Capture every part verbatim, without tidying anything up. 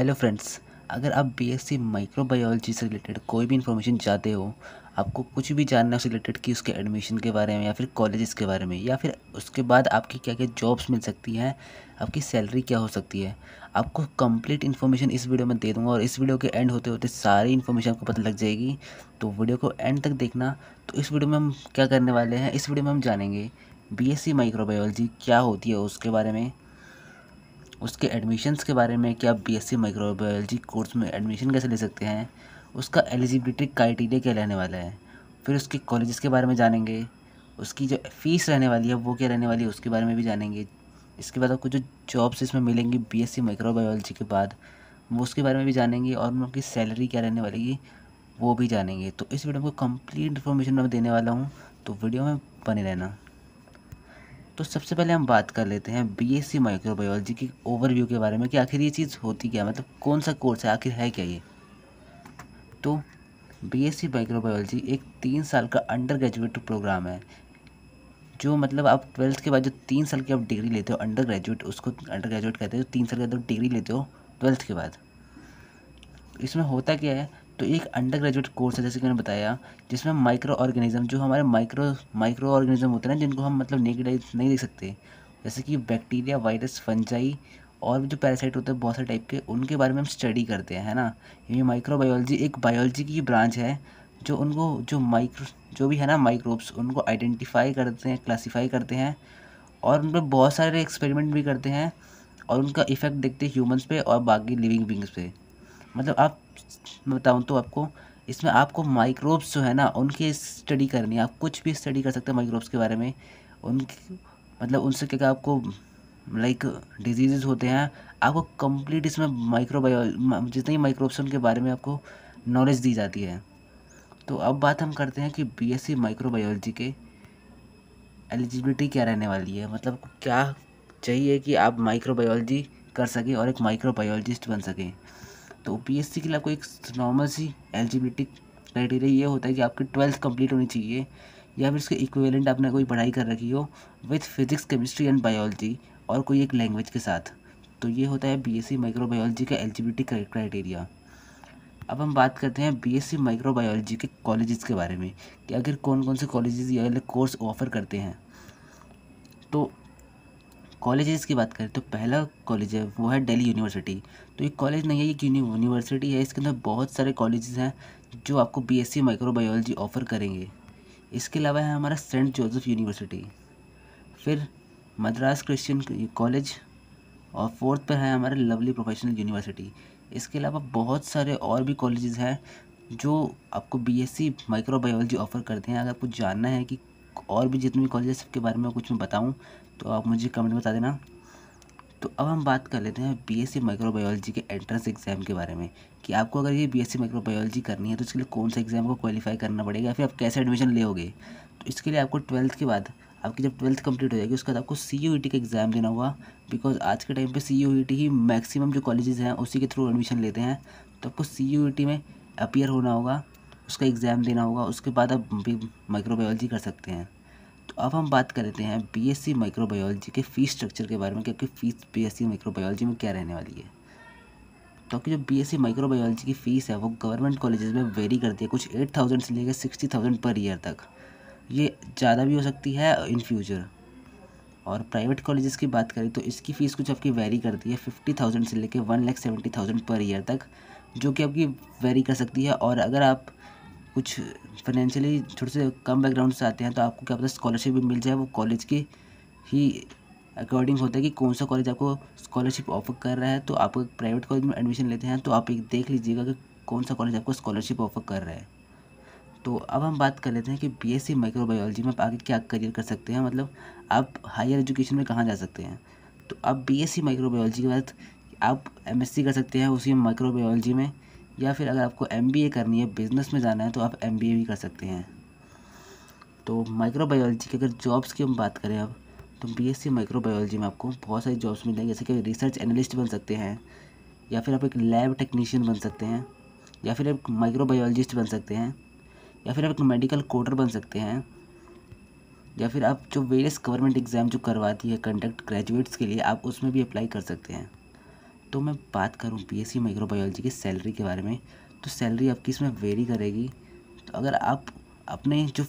Hello friends, अगर आप BSc microbiology से रिलेटेड कोई भी इन्फॉर्मेशन चाहते हो, आपको कुछ भी जानना है उससे रिलेटेड कि उसके एडमिशन के बारे में या फिर कॉलेजेस के बारे में या फिर उसके बाद आपकी क्या क्या जॉब्स मिल सकती हैं, आपकी सैलरी क्या हो सकती है, आपको कंप्लीट इन्फॉर्मेशन इस वीडियो में दे दूंगा और इस वीडियो के एंड होते होते सारी इन्फॉर्मेशन आपको पता लग जाएगी। तो वीडियो को एंड तक देखना। तो इस वीडियो में हम क्या करने वाले हैं, इस वीडियो में हम जानेंगे बीएससी माइक्रोबायोलॉजी क्या होती है उसके बारे में, उसके एडमिशन्स के बारे में कि आप बीएससी माइक्रोबायोलॉजी कोर्स में एडमिशन कैसे ले सकते हैं, उसका एलिजिबिलिटी क्राइटेरिया क्या रहने वाला है, फिर उसके कॉलेजेस के बारे में जानेंगे, उसकी जो फ़ीस रहने वाली है वो क्या रहने वाली है उसके बारे में भी जानेंगे। इसके बाद आपको जो जॉब्स इसमें मिलेंगी बीएससी माइक्रोबायोलॉजी के बाद वो उसके बारे में भी जानेंगे और उनकी सैलरी क्या रहने वाली है वो भी जानेंगे। तो इस वीडियो में कंप्लीट इन्फॉर्मेशन मैं देने वाला हूँ, तो वीडियो में बने रहना। तो सबसे पहले हम बात कर लेते हैं बीएससी माइक्रोबायोलॉजी की ओवरव्यू के बारे में कि आखिर ये चीज़ होती क्या, मतलब कौन सा कोर्स है, आखिर है क्या ये। तो बीएससी माइक्रोबायोलॉजी एक तीन साल का अंडर ग्रेजुएट प्रोग्राम है, जो मतलब आप ट्वेल्थ के बाद जो तीन साल की आप डिग्री लेते हो अंडर ग्रेजुएट, उसको अंडर ग्रेजुएट कहते हो, तीन साल के अंदर डिग्री लेते हो ट्वेल्थ के बाद। इसमें होता क्या है, तो एक अंडर ग्रेजुएट कोर्स है जैसे कि मैंने बताया, जिसमें माइक्रो ऑर्गेनिज्म, जो हमारे माइक्रो माइक्रो ऑर्गेनिज्म होते हैं ना, जिनको हम मतलब नेकेड आई नहीं देख सकते, जैसे कि बैक्टीरिया, वायरस, फंजाई और जो पैरासाइट होते हैं बहुत सारे टाइप के, उनके बारे में हम स्टडी करते हैं, है ना। ये माइक्रोबायोलॉजी एक बायोलॉजी की ब्रांच है जो उनको जो माइक्रो जो भी है ना माइक्रोब्स, उनको आइडेंटिफाई करते हैं, क्लासीफाई करते हैं और उन पर बहुत सारे एक्सपेरिमेंट भी करते हैं और उनका इफेक्ट देखते हैं ह्यूमन्स पे और बाकी लिविंग बींग्स पे। मतलब आप मैं बताऊँ तो आपको इसमें आपको माइक्रोब्स जो है ना उनकी स्टडी करनी है, आप कुछ भी स्टडी कर सकते हैं माइक्रोब्स के बारे में। उनकी मतलब उनसे क्या आपको लाइक डिजीज़ होते हैं, आपको कंप्लीट इसमें माइक्रोबायोलॉजी जितने माइक्रोब्स उनके बारे में आपको नॉलेज दी जाती है। तो अब बात हम करते हैं कि बीएससी माइक्रोबायोलॉजी के एलिजिबिलिटी क्या रहने वाली है, मतलब क्या चाहिए कि आप माइक्रोबायोलॉजी कर सकें और एक माइक्रोबायोलॉजिस्ट बन सकें। तो बीएससी के लिए आपको एक नॉर्मल सी एलिजिबिलिटी क्राइटेरिया ये होता है कि आपकी ट्वेल्थ कंप्लीट होनी चाहिए या फिर इसके इक्विवेलेंट आपने कोई पढ़ाई कर रखी हो with physics, chemistry and biology और कोई एक लैंग्वेज के साथ। तो ये होता है बीएससी माइक्रोबायोलॉजी का एलिजिबिलिटी क्राइटेरिया। अब हम बात करते हैं बीएससी माइक्रोबायोलॉजी के कॉलेजेस के बारे में कि आखिर कौन कौन से कॉलेजेस या कोर्स ऑफर करते हैं। तो कॉलेजेस की बात करें तो पहला कॉलेज है वो है दिल्ली यूनिवर्सिटी। तो ये कॉलेज नहीं है, ये यूनिवर्सिटी है, इसके अंदर बहुत सारे कॉलेजेस हैं जो आपको बीएससी माइक्रोबायोलॉजी ऑफ़र करेंगे। इसके अलावा है हमारा सेंट जोसेफ यूनिवर्सिटी, फिर मद्रास क्रिश्चियन कॉलेज और फोर्थ पर है हमारा लवली प्रोफेशनल यूनिवर्सिटी। इसके अलावा बहुत सारे और भी कॉलेजेस हैं जो आपको बीएससी माइक्रोबायोलॉजी ऑफ़र करते हैं। अगर आपको जानना है कि और भी जितने भी कॉलेजेस के बारे में कुछ मैं बताऊं तो आप मुझे कमेंट बता देना। तो अब हम बात कर लेते हैं बीएससी माइक्रोबायोलॉजी के एंट्रेंस एग्ज़ाम के बारे में कि आपको अगर ये बीएससी माइक्रोबायोलॉजी करनी है तो इसके लिए कौन सा एग्ज़ाम को क्वालिफाई करना पड़ेगा या फिर आप कैसे एडमिशन लोगे। तो इसके लिए आपको ट्वेल्थ के बाद आपकी जब ट्वेल्थ कंप्लीट हो जाएगी उसके बाद आपको सीयूईटी का एग्ज़ाम देना होगा, बिकॉज आज के टाइम पर सीयूईटी ही मैक्सिमम जो कॉलेजेस हैं उसी के थ्रू एडमिशन लेते हैं। तो आपको सीयूईटी में अपीयर होना होगा, उसका एग्ज़ाम देना होगा, उसके बाद आप माइक्रोबायोलॉजी कर सकते हैं। तो अब हम बात कर लेते हैं बीएससी माइक्रोबायोलॉजी के फ़ीस स्ट्रक्चर के बारे में कि आपकी फ़ीस बीएससी माइक्रोबायोलॉजी में क्या रहने वाली है। तो आपकी जो बीएससी माइक्रोबायोलॉजी की फ़ीस है वो गवर्नमेंट कॉलेजेस में वेरी करती है, कुछ एट थाउजेंड से लेकर सिक्सटी थाउजेंड पर ईयर तक, ये ज़्यादा भी हो सकती है इन फ्यूचर। और प्राइवेट कॉलेजेस की बात करें तो इसकी फ़ीस कुछ आपकी वेरी करती है फिफ्टी थाउजेंड से लेकर one lakh seventy thousand per year तक, जो कि आपकी वेरी कर सकती है। और अगर आप कुछ फाइनेंशियली छोटे से कम बैकग्राउंड से आते हैं तो आपको क्या पता स्कॉलरशिप भी मिल जाए, वो कॉलेज के ही अकॉर्डिंग होता है कि कौन सा कॉलेज आपको स्कॉलरशिप ऑफर कर रहा है। तो आप प्राइवेट कॉलेज में एडमिशन लेते हैं तो आप एक देख लीजिएगा कि कौन सा कॉलेज आपको स्कॉलरशिप ऑफर कर रहा है। तो अब हम बात कर लेते हैं कि बीएससी माइक्रोबायोलॉजी में आप आगे क्या करियर कर सकते हैं, मतलब आप हायर एजुकेशन में कहाँ जा सकते हैं। तो आप बीएससी माइक्रोबायोलॉजी के बाद आप एमएससी कर सकते हैं उसी माइक्रोबायोलॉजी में, या फिर अगर आपको एमबीए करनी है, बिज़नेस में जाना है तो आप एमबीए भी कर सकते हैं। तो माइक्रोबायोलॉजी के अगर जॉब्स की हम बात करें अब, तो बीएससी माइक्रोबायोलॉजी में आपको बहुत सारी जॉब्स मिलेंगी, जैसे कि रिसर्च एनालिस्ट बन सकते हैं, या फिर आप एक लैब टेक्नीशियन बन सकते हैं, या फिर आप माइक्रोबायोलॉजिस्ट बन सकते हैं, या फिर आप एक मेडिकल कोडर बन सकते हैं, या फिर आप जो वेरियस गवर्नमेंट एग्ज़ाम जो करवाती है कंडक्ट ग्रेजुएट्स के लिए, आप उसमें भी अप्लाई कर सकते हैं। तो मैं बात करूँ बीएससी माइक्रोबायोलॉजी की सैलरी के बारे में, तो सैलरी आपकी इसमें वेरी करेगी। तो अगर आप अपने जो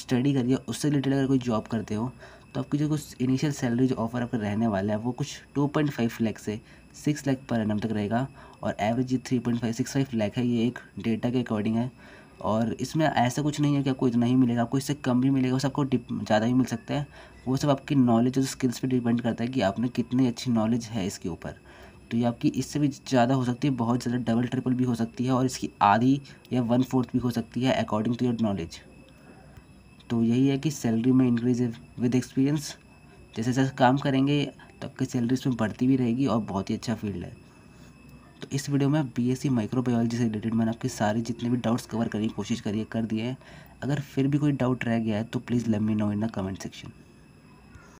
स्टडी करिए उससे रिलेटेड अगर कोई जॉब करते हो तो आपकी जो कुछ इनिशियल सैलरी जो ऑफ़र आपका रहने वाला है वो कुछ टू पॉइंट फाइव लैख से सिक्स लैख पर एनम तक रहेगा और average three point five six five lakh है। ये एक डेटा के अकॉर्डिंग है और इसमें ऐसा कुछ नहीं है कि आपको इतना ही मिलेगा, आपको इससे कम भी मिलेगा, वो सबको ज़्यादा ही मिल सकता है। वो सब आपकी नॉलेज और स्किल्स पे डिपेंड करता है कि आपने कितनी अच्छी नॉलेज है इसके ऊपर। तो ये आपकी इससे भी ज़्यादा हो सकती है, बहुत ज़्यादा डबल ट्रिपल भी हो सकती है और इसकी आधी या वन फोर्थ भी हो सकती है अकॉर्डिंग टू योर नॉलेज। तो यही है कि सैलरी में इंक्रीज विद एक्सपीरियंस, जैसे जैसे काम करेंगे तो आपकी सैलरी इसमें बढ़ती भी रहेगी और बहुत ही अच्छा फील्ड है। तो इस वीडियो में बीएससी माइक्रोबायोलॉजी से रिलेटेड मैंने आपके सारे जितने भी डाउट्स कवर करने की कोशिश करिए कर दिए हैं। अगर फिर भी कोई डाउट रह गया है तो please let me know in the comment section.